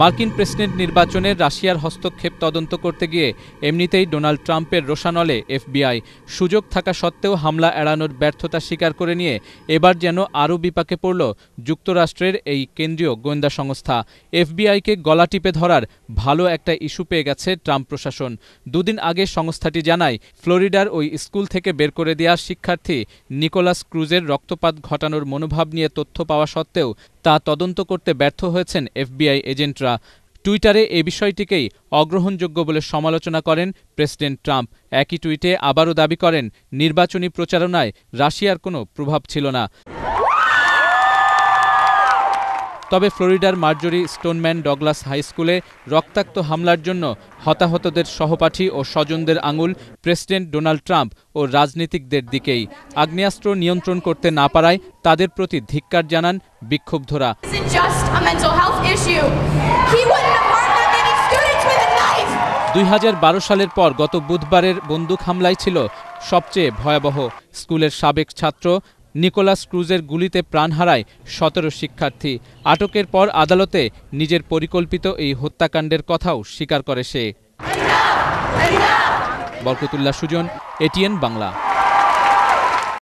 মার্কিন প্রেসিডেন্ট নির্বাচনে রাশিয়ার হস্তক্ষেপ তদন্ত করতে গিয়ে এমনিতেই ডোনাল্ড ট্রাম্পের রোষানলে এফবিআই। সুযোগ থাকা সত্ত্বেও হামলা এড়ানোর ব্যর্থতা স্বীকার করে নিয়ে এবার যেন আরও বিপাকে পড়ল যুক্তরাষ্ট্রের এই কেন্দ্রীয় গোয়েন্দা সংস্থা। এফবিআইকে গলা টিপে ধরার ভালো একটা ইস্যু পেয়ে গেছে ট্রাম্প প্রশাসন। দুদিন আগে সংস্থাটি জানায়, ফ্লোরিডার ওই স্কুল থেকে বের করে দেয়া শিক্ষার্থী নিকোলাস ক্রুজের রক্তপাত ঘটানোর মনোভাব নিয়ে তথ্য পাওয়া সত্ত্বেও তা তদন্ত করতে ব্যর্থ হয়েছেন এফবিআই এজেন্টরা। টুইটারে এ বিষয়টিকেই অগ্রহণযোগ্য বলে সমালোচনা করেন প্রেসিডেন্ট ট্রাম্প। একই টুইটে আবারও দাবি করেন, নির্বাচনী প্রচারণায় রাশিয়ার কোনো প্রভাব ছিল না। তবে ফ্লোরিডার মার্জরি স্টোনম্যান ডগলাস হাইস্কুলে রক্তাক্ত হামলার জন্য হতাহতদের সহপাঠী ও স্বজনদের আঙুল প্রেসিডেন্ট ডোনাল্ড ট্রাম্প ও রাজনীতিকদের দিকেই। আগ্নেয়াস্ত্র নিয়ন্ত্রণ করতে না পারায় তাদের প্রতি ধিক্কার জানান বিক্ষুব্ধরা। দুই সালের পর গত বুধবারের বন্দুক হামলাই ছিল সবচেয়ে ভয়াবহ। স্কুলের সাবেক ছাত্র নিকোলাস ক্রুজের গুলিতে প্রাণ হারায় ১৭ শিক্ষার্থী। আটকের পর আদালতে নিজের পরিকল্পিত এই হত্যাকাণ্ডের কথাও স্বীকার করে সে। বরকতুল্লাহ সুজন, ATN বাংলা।